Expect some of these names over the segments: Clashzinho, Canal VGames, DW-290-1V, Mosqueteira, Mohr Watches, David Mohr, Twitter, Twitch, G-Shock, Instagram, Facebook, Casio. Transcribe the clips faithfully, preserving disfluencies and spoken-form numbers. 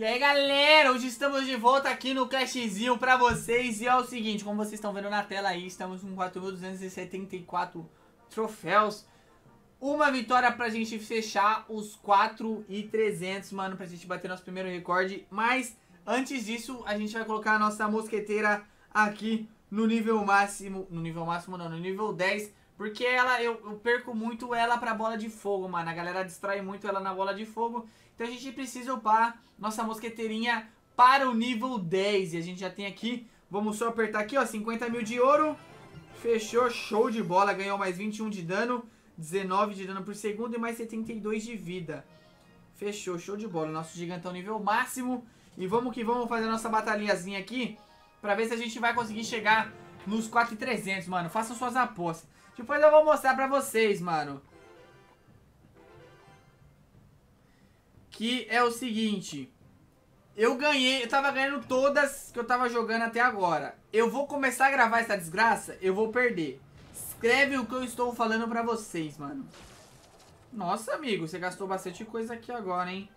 E aí galera, hoje estamos de volta aqui no Clashzinho pra vocês. E é o seguinte, como vocês estão vendo na tela aí, estamos com quatro mil duzentos e setenta e quatro troféus. Uma vitória pra gente fechar os quatro mil e trezentos, mano, pra gente bater nosso primeiro recorde. Mas antes disso, a gente vai colocar a nossa mosqueteira aqui no nível máximo. No nível máximo não, no nível dez. Porque ela, eu, eu perco muito ela pra bola de fogo, mano. A galera distrai muito ela na bola de fogo. Então a gente precisa upar nossa mosqueteirinha para o nível dez. E a gente já tem aqui, vamos só apertar aqui, ó, cinquenta mil de ouro. Fechou, show de bola. Ganhou mais vinte e um de dano, dezenove de dano por segundo e mais setenta e dois de vida. Fechou, show de bola. Nosso gigantão nível máximo. E vamos que vamos fazer a nossa batalhazinha aqui pra ver se a gente vai conseguir chegar nos quatro mil e trezentos, mano. Façam suas apostas. Depois eu vou mostrar pra vocês, mano. Que é o seguinte. Eu ganhei, eu tava ganhando todas que eu tava jogando até agora. Eu vou começar a gravar essa desgraça, eu vou perder. Escreve o que eu estou falando pra vocês, mano. Nossa, amigo, você gastou bastante coisa aqui agora, hein?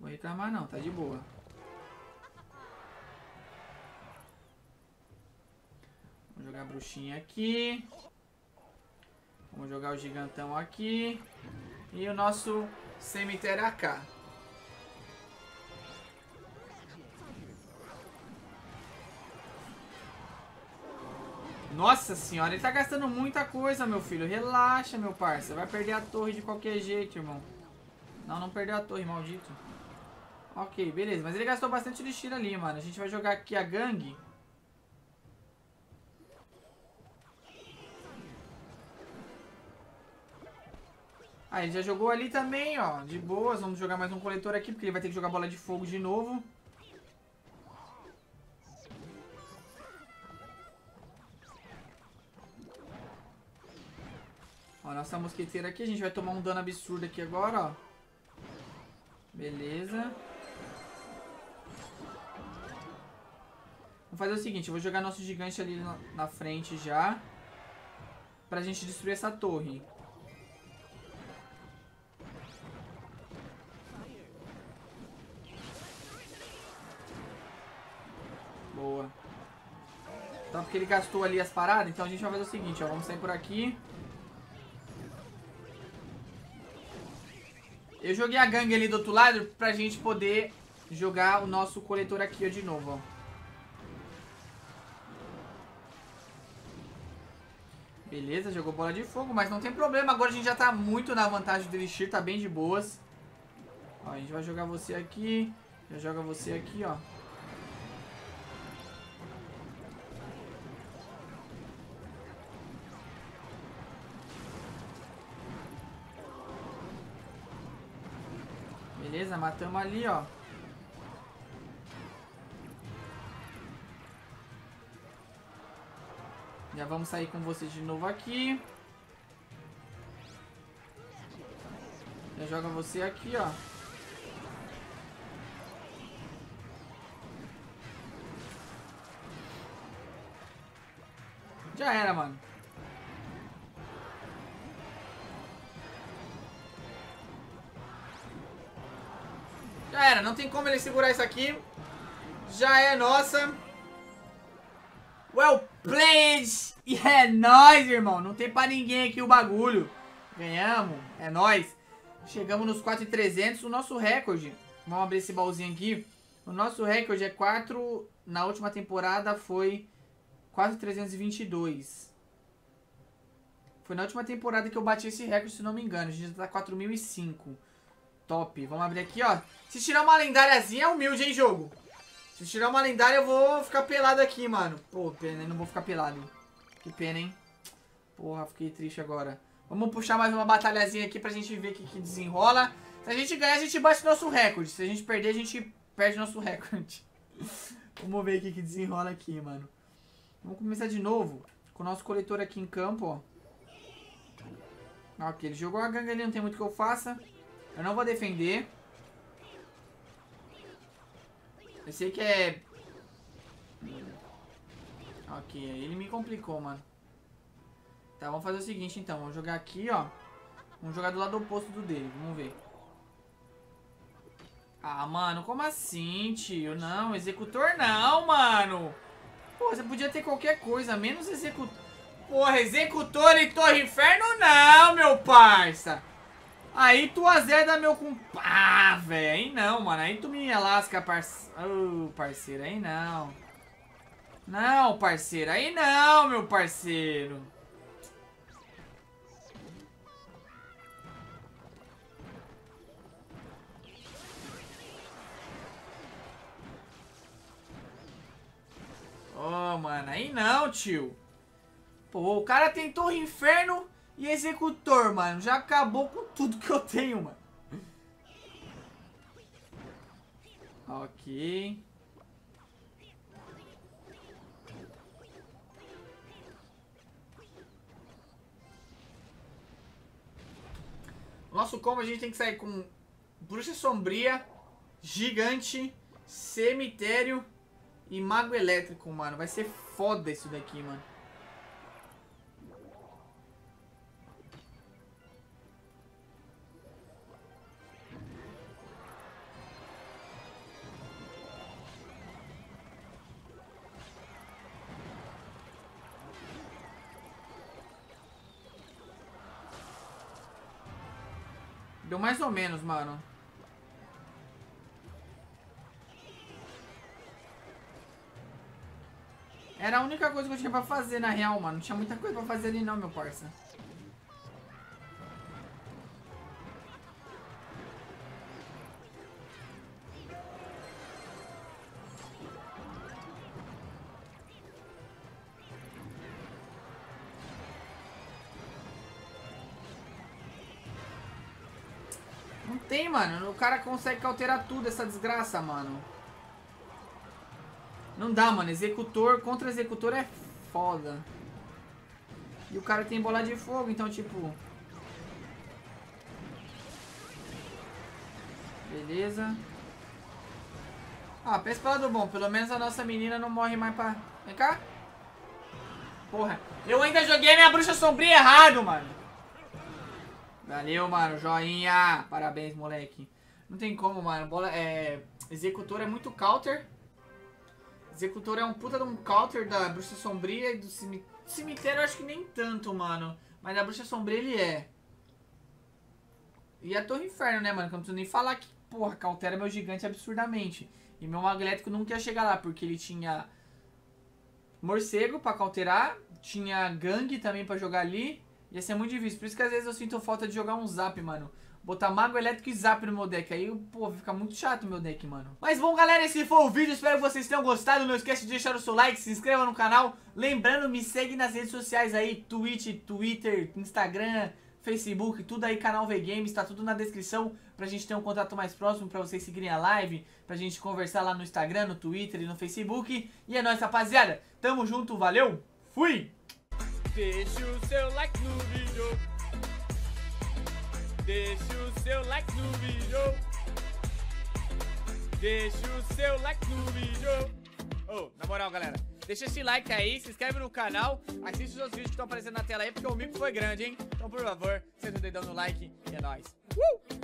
Vou reclamar não, tá de boa. Vamos jogar a bruxinha aqui. Vamos jogar o gigantão aqui. E o nosso cemitério A K. Nossa senhora, ele tá gastando muita coisa, meu filho. Relaxa, meu parça. Vai perder a torre de qualquer jeito, irmão. Não, não perdeu a torre, maldito. Ok, beleza. Mas ele gastou bastante elixir ali, mano. A gente vai jogar aqui a gangue. Ah, ele já jogou ali também, ó. De boas. Vamos jogar mais um coletor aqui, porque ele vai ter que jogar bola de fogo de novo. Ó, nossa mosqueteira aqui. A gente vai tomar um dano absurdo aqui agora, ó. Beleza. Vou fazer o seguinte. Eu vou jogar nosso gigante ali na frente já. Pra gente destruir essa torre. Boa. Então, porque ele gastou ali as paradas, então a gente vai fazer o seguinte, ó. Vamos sair por aqui. Eu joguei a gangue ali do outro lado pra gente poder jogar o nosso coletor aqui, ó, de novo, ó. Beleza, jogou bola de fogo, mas não tem problema. Agora a gente já tá muito na vantagem do elixir, tá bem de boas. Ó, a gente vai jogar você aqui. Já joga você aqui, ó. Beleza, matamos ali, ó. Já vamos sair com vocês de novo aqui. Já joga você aqui, ó. Já era, mano. Já era, não tem como ele segurar isso aqui. Já é nossa. Well played. E é nóis, irmão. Não tem pra ninguém aqui o bagulho. Ganhamos, é nóis. Chegamos nos quatro mil e trezentos. O nosso recorde, vamos abrir esse baúzinho aqui. O nosso recorde é quatro. Na última temporada foi quatro mil trezentos e vinte e dois. Foi na última temporada que eu bati esse recorde, se não me engano. A gente tá quatro mil e cinco. Top, vamos abrir aqui, ó. Se tirar uma lendáriazinha é humilde, hein, jogo. Se tirar uma lendária eu vou ficar pelado aqui, mano. Pô, pena, eu não vou ficar pelado. Que pena, hein. Porra, fiquei triste agora. Vamos puxar mais uma batalhazinha aqui pra gente ver o que, que desenrola. Se a gente ganhar, a gente bate nosso recorde. Se a gente perder, a gente perde nosso recorde. Vamos ver o que, que desenrola aqui, mano. Vamos começar de novo com o nosso coletor aqui em campo, ó. Ok, ele jogou a gangue ali, não tem muito que eu faça. Eu não vou defender. Eu sei que é... Ok, ele me complicou, mano. Tá, vamos fazer o seguinte, então. Vamos jogar aqui, ó. Vamos jogar do lado oposto do dele. Vamos ver. Ah, mano, como assim, tio? Não, executor não, mano. Pô, você podia ter qualquer coisa, menos executor. Porra, executor e torre inferno não, meu parça. Aí tu azeda meu com... Ah, velho, aí não, mano. Aí tu me lasca, parce... oh, parceiro, aí não. Não, parceiro, aí não, meu parceiro. Oh, mano, aí não, tio. Pô, o cara tem torre inferno e executor, mano. Já acabou com tudo que eu tenho, mano. Ok. Nosso combo a gente tem que sair com bruxa sombria, gigante, cemitério e mago elétrico, mano. Vai ser foda isso daqui, mano. Deu mais ou menos, mano. Era a única coisa que eu tinha pra fazer, na real, mano. Não tinha muita coisa pra fazer ali não, meu parça. Não tem, mano. O cara consegue cauterar tudo essa desgraça, mano. Não dá, mano. Executor contra executor é foda. E o cara tem bola de fogo, então, tipo... Beleza. Ah, pensa pro lado bom. Pelo menos a nossa menina não morre mais pra... Vem cá. Porra. Eu ainda joguei a minha bruxa sombria errado, mano. Valeu, mano. Joinha. Parabéns, moleque. Não tem como, mano. Bola... É... Executor é muito counter. Executor é um puta de um counter da bruxa sombria e do cemitério. Cemitério eu acho que nem tanto, mano. Mas da bruxa sombria ele é. E a torre inferno, né, mano? Que eu não preciso nem falar que, porra, countera meu gigante absurdamente. E meu mago elétrico nunca ia chegar lá, porque ele tinha morcego pra counterar, tinha gangue também pra jogar ali. Ia ser muito difícil. Por isso que às vezes eu sinto falta de jogar um zap, mano. Botar mago elétrico e zap no meu deck. Aí, pô, fica muito chato o meu deck, mano. Mas bom, galera, esse foi o vídeo. Espero que vocês tenham gostado. Não esquece de deixar o seu like, se inscreva no canal. Lembrando, me segue nas redes sociais aí. Twitch, Twitter, Instagram, Facebook, tudo aí. Canal VGames, tá tudo na descrição. Pra gente ter um contato mais próximo, pra vocês seguirem a live. Pra gente conversar lá no Instagram, no Twitter e no Facebook. E é nóis, rapaziada. Tamo junto, valeu. Fui! Deixe o seu like no vídeo. Deixe o seu like no vídeo. Deixe o seu like no vídeo. Oh, na moral, galera, deixa esse like aí, se inscreve no canal, assiste os outros vídeos que estão aparecendo na tela aí, porque o mico foi grande, hein? Então, por favor, senta o dedão no like e é nóis. Uh!